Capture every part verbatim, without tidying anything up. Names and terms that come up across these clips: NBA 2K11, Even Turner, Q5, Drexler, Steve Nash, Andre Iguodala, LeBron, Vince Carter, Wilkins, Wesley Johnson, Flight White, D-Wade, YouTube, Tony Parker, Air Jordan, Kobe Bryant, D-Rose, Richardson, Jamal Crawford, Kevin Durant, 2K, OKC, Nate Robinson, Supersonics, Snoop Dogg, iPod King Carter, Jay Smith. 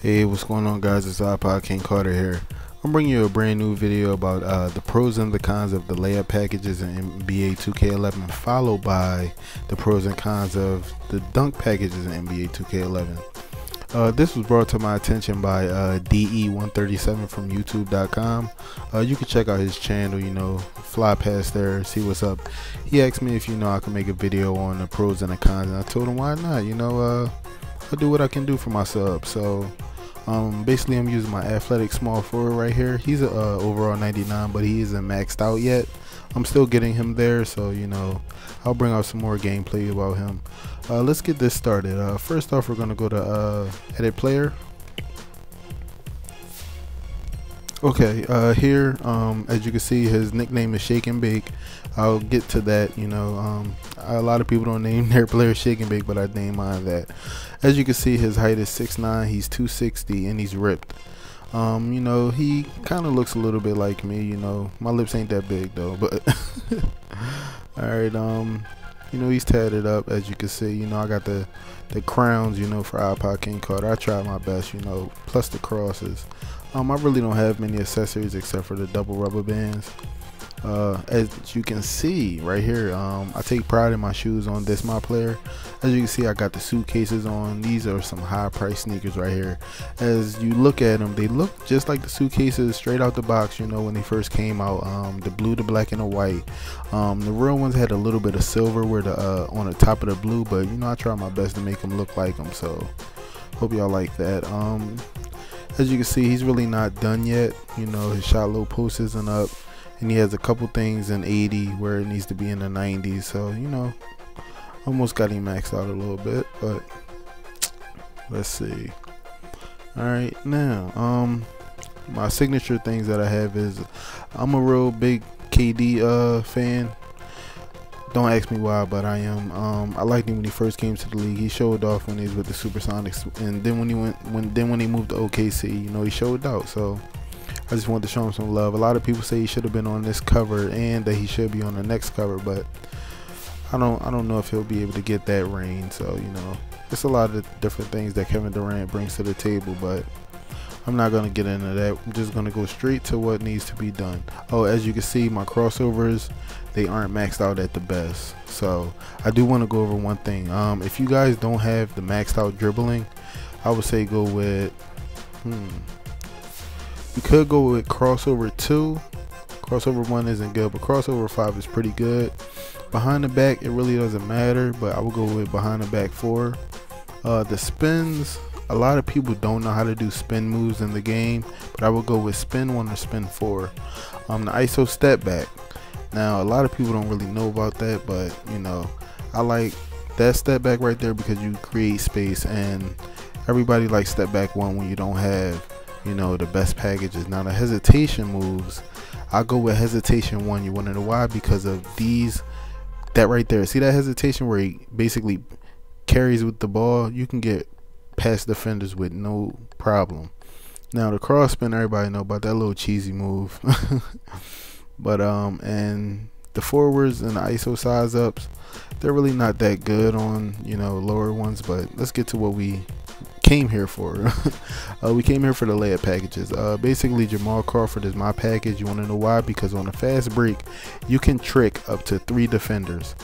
Hey, what's going on, guys? It's iPod King Carter here. I'm bringing you a brand new video about uh, the pros and the cons of the layup packages in N B A two K eleven, followed by the pros and cons of the dunk packages in N B A two K eleven. Uh, this was brought to my attention by uh, D E one thirty-seven from YouTube dot com. Uh, you can check out his channel, you know, fly past there, see what's up. He asked me if, you know, I could make a video on the pros and the cons, and I told him why not, you know, uh, I'll do what I can do for my sub. So Um, basically, I'm using my athletic small forward right here. He's a uh, overall ninety-nine, but he isn't maxed out yet. I'm still getting him there, so you know, I'll bring out some more gameplay about him. Uh, let's get this started. Uh, first off, we're gonna go to uh, edit player. Okay, uh, here, um, as you can see, his nickname is Shake and Bake. I'll get to that. You know, um, a lot of people don't name their player Shake and Bake, but I name mine that. As you can see, his height is six nine, he's two sixty, and he's ripped. Um, you know, he kind of looks a little bit like me, you know. My lips ain't that big, though, but... Alright, um, you know, he's tatted up, as you can see. You know, I got the, the crowns, you know, for iPod King Carter. I tried my best, you know, plus the crosses. Um, I really don't have many accessories except for the double rubber bands. Uh, as you can see right here, um, I take pride in my shoes on this my player. As you can see, I got the suitcases on. These are some high price sneakers right here. As you look at them, they look just like the suitcases straight out the box, you know, when they first came out. Um, the blue, the black, and the white. Um, the real ones had a little bit of silver where the uh, on the top of the blue, but you know, I try my best to make them look like them. So hope y'all like that. Um, As you can see, he's really not done yet. You know, his shot low post isn't up, and he has a couple things in eighty where it needs to be in the nineties. So, you know, almost got him maxed out a little bit, but let's see. All right, now, um, my signature things that I have is I'm a real big K D uh, fan. Don't ask me why, but I am. Um, I liked him when he first came to the league. He showed off when he was with the Supersonics, and then when he went, when then when he moved to O K C, you know, he showed out. So I just wanted to show him some love. A lot of people say he should have been on this cover and that he should be on the next cover, but I don't, I don't know if he'll be able to get that reign. So you know, it's a lot of different things that Kevin Durant brings to the table, but I'm not gonna get into that. I'm just gonna go straight to what needs to be done. Oh, as you can see, my crossovers, they aren't maxed out at the best. So I do want to go over one thing. Um, if you guys don't have the maxed out dribbling, I would say go with, hmm, you could go with crossover two. Crossover one isn't good, but crossover five is pretty good. Behind the back, it really doesn't matter, but I would go with behind the back four. Uh, the spins. A lot of people don't know how to do spin moves in the game, but I would go with spin one or spin four. Um, the I S O step back. Now, a lot of people don't really know about that, but you know, I like that step back right there because you create space, and everybody likes step back one when you don't have, you know, the best packages. Now, the hesitation moves, I go with hesitation one. You want to know why? Because of these, that right there. See that hesitation where he basically carries with the ball? You can get past defenders with no problem. Now the cross spin, everybody know about that little cheesy move. But um and the forwards and the I S O size ups, they're really not that good on, you know, lower ones. But let's get to what we came here for. uh, we came here for the layup packages. Uh, basically, Jamal Crawford is my package. You want to know why? Because on a fast break, you can trick up to three defenders.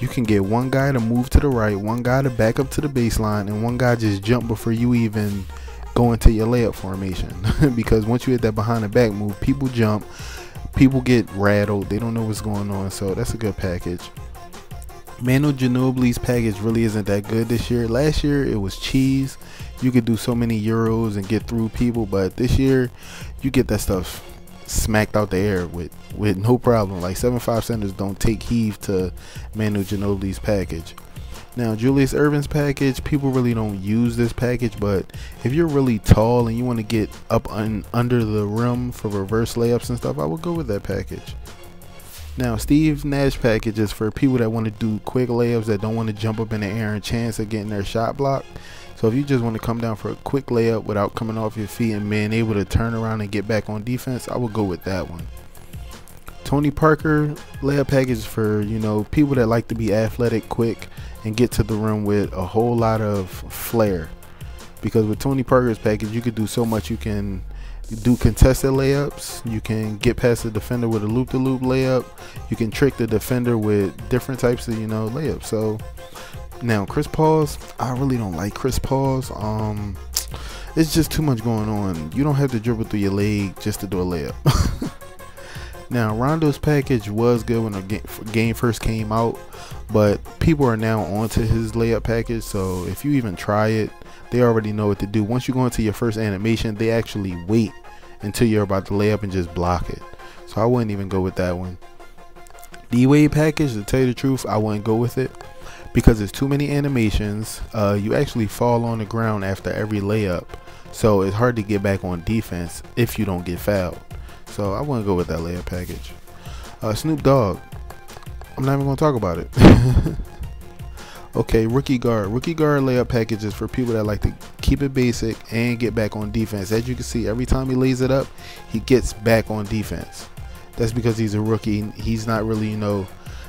You can get one guy to move to the right, one guy to back up to the baseline, and one guy just jump before you even go into your layup formation. Because once you hit that behind the back move, people jump, people get rattled, they don't know what's going on. So that's a good package. Manu Ginobili's package really isn't that good this year. Last year it was cheese. You could do so many euros and get through people, but this year you get that stuff smacked out the air with with no problem. Like seven five centers don't take heave to Manu Ginobili's package. Now Julius Erving's package, people really don't use this package, but if you're really tall and you want to get up and under the rim for reverse layups and stuff, I would go with that package. Now Steve Nash package is for people that want to do quick layups, that don't want to jump up in the air and chance at getting their shot blocked. So if you just want to come down for a quick layup without coming off your feet and being able to turn around and get back on defense, I would go with that one. Tony Parker layup package is for, you know, people that like to be athletic, quick, and get to the rim with a whole lot of flair. because with Tony Parker's package, you could do so much. You can do contested layups, you can get past the defender with a loop-to-loop layup, you can trick the defender with different types of, you know, layups. So now Chris Paul's, I really don't like Chris Paul's. Um, it's just too much going on. You don't have to dribble through your leg just to do a layup. Now, Rondo's package was good when the game first came out, but people are now onto his layup package, so if you even try it, they already know what to do. Once you go into your first animation, they actually wait until you're about to lay up and just block it. So I wouldn't even go with that one. D-Wade package, to tell you the truth, I wouldn't go with it because it's too many animations. Uh, you actually fall on the ground after every layup, so it's hard to get back on defense if you don't get fouled. So I wouldn't go with that layup package. Uh, Snoop Dogg, I'm not even going to talk about it. Okay, rookie guard. Rookie guard layup packages for people that like to keep it basic and get back on defense. As you can see, every time he lays it up, he gets back on defense. That's because he's a rookie. He's not really, you know,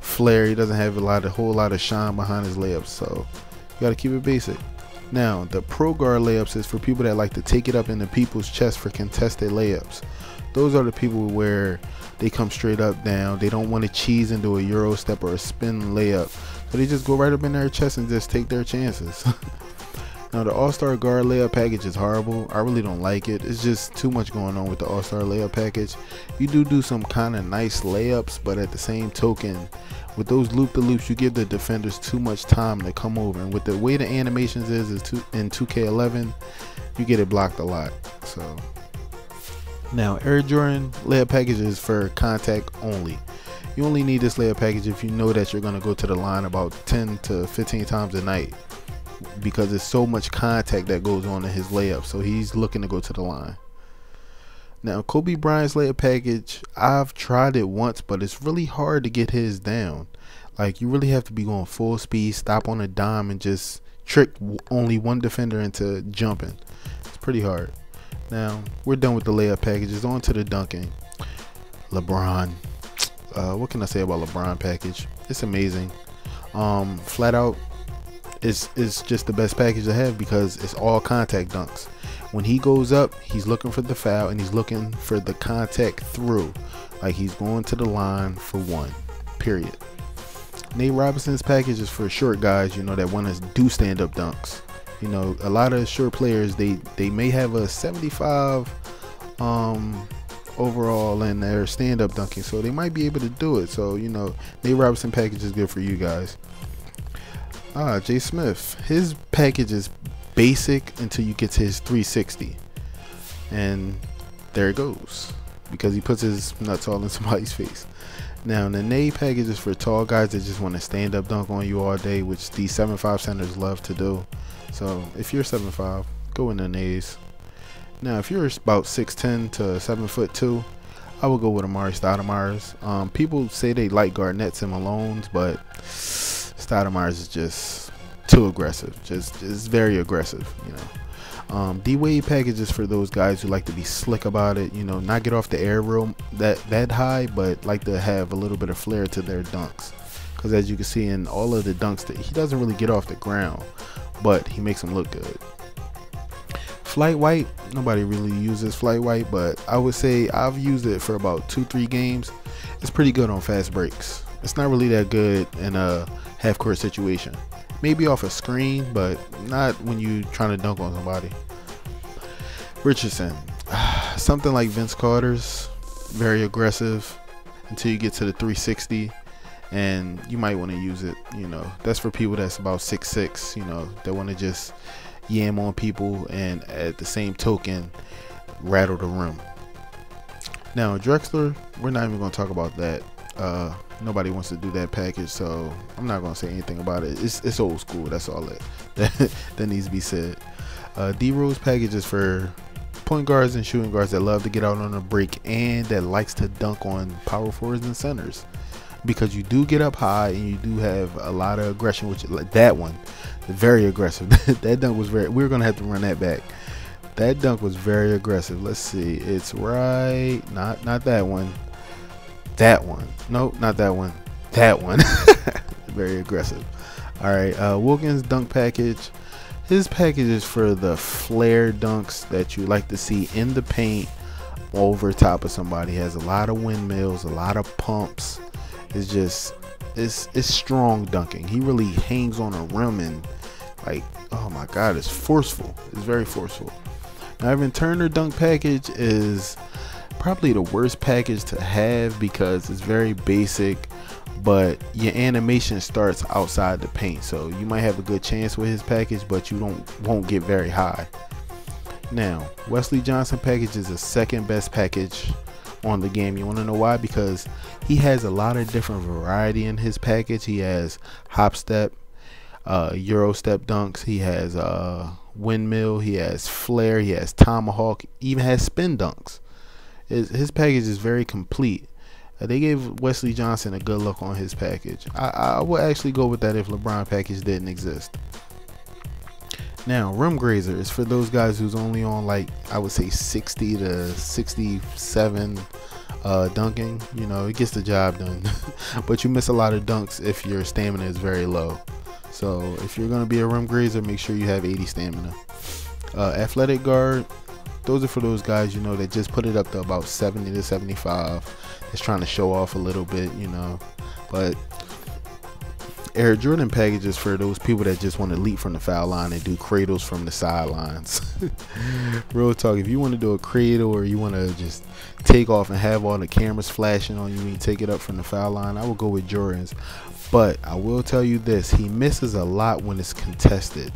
flair. He doesn't have a lot, a whole lot of shine behind his layups. So you got to keep it basic. Now, the pro guard layups is for people that like to take it up into people's chest for contested layups. Those are the people where they come straight up down. They don't want to cheese into a euro step or a spin layup. So they just go right up in their chest and just take their chances. Now, the all-star guard layup package is horrible. I really don't like it. It's just too much going on with the all-star layup package. You do do some kind of nice layups, but at the same token, with those loop-the-loops, you give the defenders too much time to come over. And with the way the animations is, is two, in two K eleven, you get it blocked a lot. So now, Air Jordan layup package is for contact only. You only need this layup package if you know that you're going to go to the line about ten to fifteen times a night, because there's so much contact that goes on in his layup, so he's looking to go to the line. Now, Kobe Bryant's layup package, I've tried it once, but it's really hard to get his down. Like, you really have to be going full speed, stop on a dime, and just trick only one defender into jumping. It's pretty hard. Now, we're done with the layup packages. On to the dunking. LeBron. Uh, what can I say about LeBron package? It's amazing. Um, flat out, it's, it's just the best package to have because it's all contact dunks. When he goes up, he's looking for the foul and he's looking for the contact through. Like, he's going to the line for one, period. Nate Robinson's package is for short guys, you know, that want to do stand-up dunks. You know, a lot of short players, they they may have a seventy-five um, overall in their stand-up dunking, so they might be able to do it. So, you know, Nate Robinson package is good for you guys. Ah, Jay Smith, his package is basic until you get to his three sixty, and there it goes, because he puts his nuts all in somebody's face. Now, the Nate package is for tall guys that just want to stand-up dunk on you all day, which these seven five centers love to do. So if you're seven five, go in the Nays. Now, if you're about six ten to seven foot two, I would go with Amari Stoudemire's. Um, people say they like Garnett's and Malone's, but Stoudemire's is just too aggressive. Just, just very aggressive, you know. Um, D-Wade package is for those guys who like to be slick about it, you know, not get off the air real that, that high, but like to have a little bit of flair to their dunks. Because as you can see in all of the dunks, that he doesn't really get off the ground, but he makes them look good. Flight White, nobody really uses Flight White, but I would say I've used it for about two, three games. It's pretty good on fast breaks. It's not really that good in a half-court situation. Maybe off a screen, but not when you're trying to dunk on somebody. Richardson, something like Vince Carter's, very aggressive until you get to the three sixty. And you might want to use it, you know. That's for people that's about six six, you know, that want to just yam on people and at the same token rattle the rim. Now, Drexler, we're not even going to talk about that. Uh, nobody wants to do that package, so I'm not going to say anything about it. It's, it's old school. That's all that, that, that needs to be said. Uh, D-Rose package is for point guards and shooting guards that love to get out on a break and that likes to dunk on power forwards and centers. Because you do get up high and you do have a lot of aggression, which like that one, very aggressive. That dunk was very. We're gonna have to run that back. That dunk was very aggressive. Let's see. It's right. Not not that one. That one. No, not that one. That one. Very aggressive. All right. Uh, Wilkins dunk package. His package is for the flare dunks that you like to see in the paint over top of somebody. Has a lot of windmills, a lot of pumps. It's just it's it's strong dunking. He really hangs on a rim and, like, oh my god, it's forceful. It's very forceful. Now, Even Turner dunk package is probably the worst package to have because it's very basic, but your animation starts outside the paint, so you might have a good chance with his package, but you don't won't get very high. Now, Wesley Johnson package is the second best package on the game. You want to know why? Because he has a lot of different variety in his package. He has hop step, uh, euro step dunks, he has uh, windmill, he has flare, he has tomahawk, even has spin dunks. His, his package is very complete. Uh, they gave Wesley Johnson a good look on his package. I, I would actually go with that if LeBron package didn't exist. Now, Rim Grazer is for those guys who's only on, like, I would say sixty to sixty-seven uh, dunking. You know, it gets the job done. But you miss a lot of dunks if your stamina is very low. So if you're going to be a Rim Grazer, make sure you have eighty stamina. Uh, athletic Guard. Those are for those guys, you know, that just put it up to about seventy to seventy-five. It's trying to show off a little bit, you know. But Air Jordan packages for those people that just want to leap from the foul line and do cradles from the sidelines. Real talk, if you want to do a cradle or you want to just take off and have all the cameras flashing on you and you take it up from the foul line, I would go with Jordan's. But I will tell you this, he misses a lot when it's contested.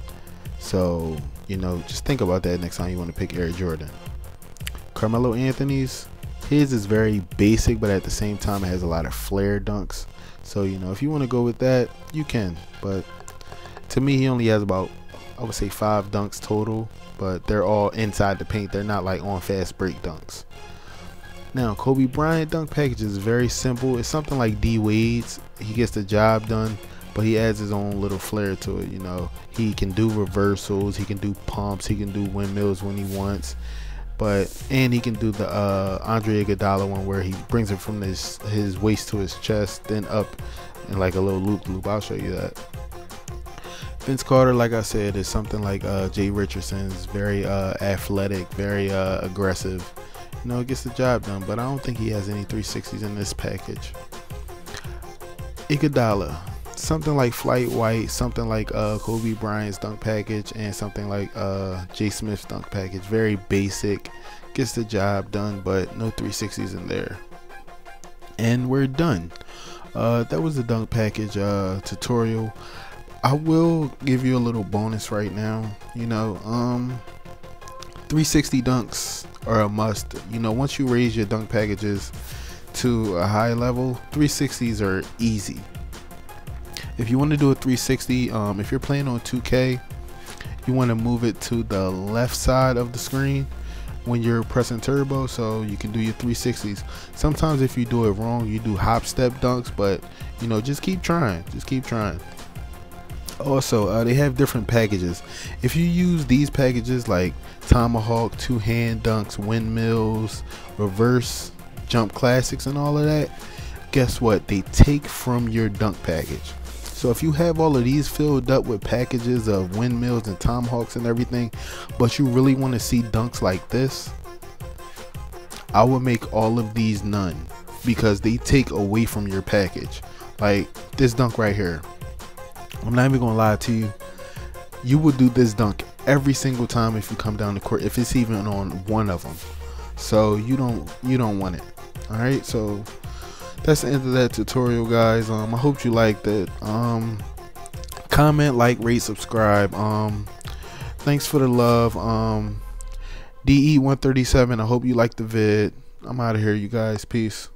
So, you know, just think about that next time you want to pick Air Jordan. Carmelo Anthony's, his is very basic, but at the same time it has a lot of flare dunks. So, you know, if you want to go with that, you can. But to me, he only has about, I would say, five dunks total. But they're all inside the paint. They're not like on fast break dunks. Now, Kobe Bryant dunk package is very simple. It's something like D Wade's. He gets the job done, but he adds his own little flair to it. You know, he can do reversals, he can do pumps, he can do windmills when he wants, but and he can do the uh, Andre Iguodala one where he brings it from his his waist to his chest, then up in like a little loop loop. I'll show you that. Vince Carter, like I said, is something like uh, Jay Richardson's, very uh, athletic, very uh, aggressive. You know, it gets the job done, but I don't think he has any three sixties in this package. Iguodala. Something like Flight White, something like uh, Kobe Bryant's dunk package, and something like uh, Jay Smith's dunk package. Very basic, gets the job done, but no three sixties in there. And we're done. Uh, that was the dunk package uh, tutorial. I will give you a little bonus right now. You know, um, three sixty dunks are a must. You know, once you raise your dunk packages to a high level, three sixties are easy. If you want to do a three sixty, um, if you're playing on two K, you want to move it to the left side of the screen when you're pressing turbo, so you can do your three sixties. Sometimes if you do it wrong, you do hop step dunks, but, you know, just keep trying. Just keep trying. Also, uh, they have different packages. If you use these packages like tomahawk, two-hand dunks, windmills, reverse jump classics, and all of that, guess what? They take from your dunk package. So if you have all of these filled up with packages of windmills and tomahawks and everything, but you really want to see dunks like this, I would make all of these none, because they take away from your package. Like this dunk right here, I'm not even gonna lie to you, you will do this dunk every single time if you come down the court, if it's even on one of them. So you don't you don't want it. All right, so that's the end of that tutorial, guys. um I hope you liked it. Um comment, like, rate, subscribe. Um thanks for the love. um D E one thirty-seven, I hope you liked the vid. I'm out of here, you guys. Peace.